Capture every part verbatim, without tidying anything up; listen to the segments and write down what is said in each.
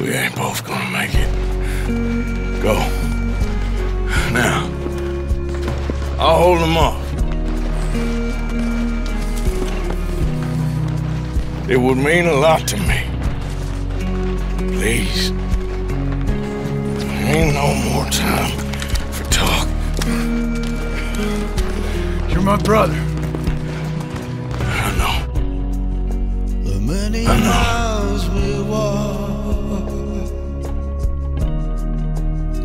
We ain't both gonna make it. Go. Now. I'll hold them off. It would mean a lot to me. Please. There ain't no more time for talk. You're my brother. I know. The many I miles we walk,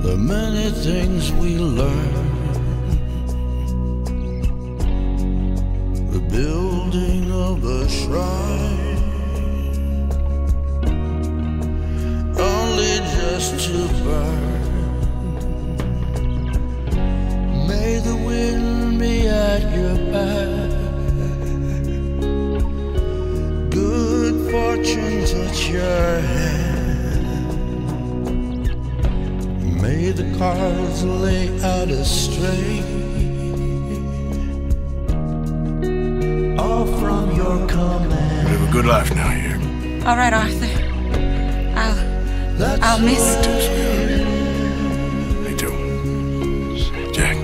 the many things we learn. Building of a shrine, only just to burn. May the wind be at your back, good fortune touch your hand. May the cards lay out astray from your command. Live a good life now, you. All right, Arthur. I'll... That's I'll miss... They do. Jack,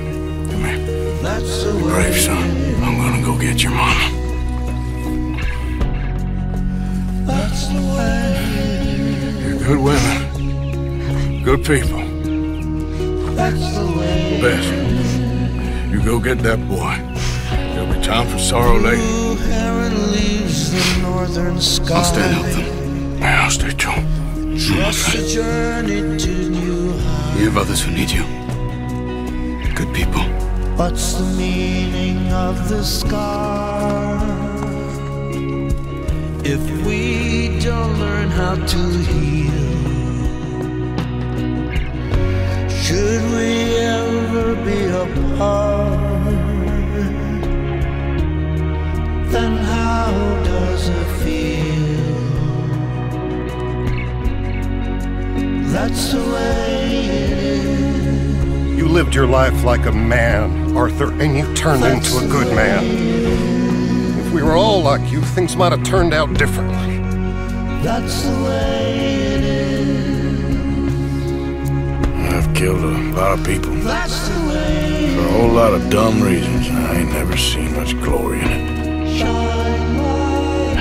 come here. That's the way. Brave son. I'm gonna go get your mama. That's the way. You're good women. Good people. That's the way. Best. You go get that boy. There'll be time for sorrow later. Leaves the northern sky. I'll stay helping. Yeah, I'll stay true. Trust the journey to new heights. You have others who need you. Good people. What's the meaning of the scar? If we don't learn how to heal, should we ever be apart? Then how does it feel? That's the way it is. You lived your life like a man, Arthur, and you turned That's into a good man. If we were all like you, things might have turned out differently. That's the way it is. I've killed a lot of people. That's the way. For a whole lot of dumb reasons. I ain't never seen much glory in it.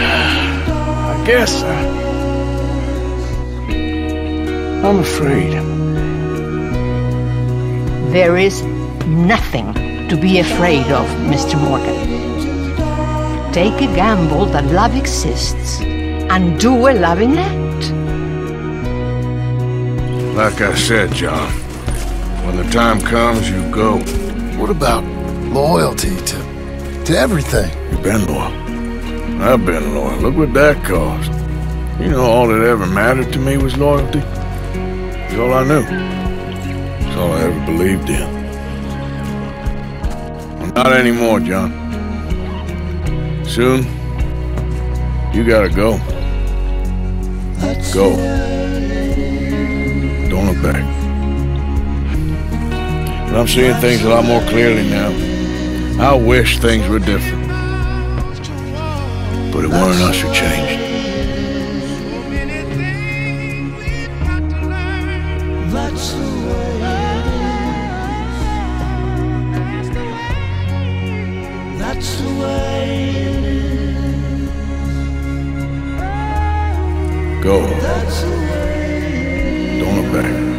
I guess I, I'm afraid. There is nothing to be afraid of, Mister Morgan. Take a gamble that love exists and do a loving act. Like I said, John, when the time comes, you go. What about loyalty to, to everything? You've been loyal. I've been loyal. Look what that cost. You know, all that ever mattered to me was loyalty. It's all I knew. It's all I ever believed in. Well, not anymore, John. Soon, you gotta go. Go. Don't look back. But I'm seeing things a lot more clearly now. I wish things were different. But it weren't us who changed. That's the way it is. That's the way it is. Go. Don't look back.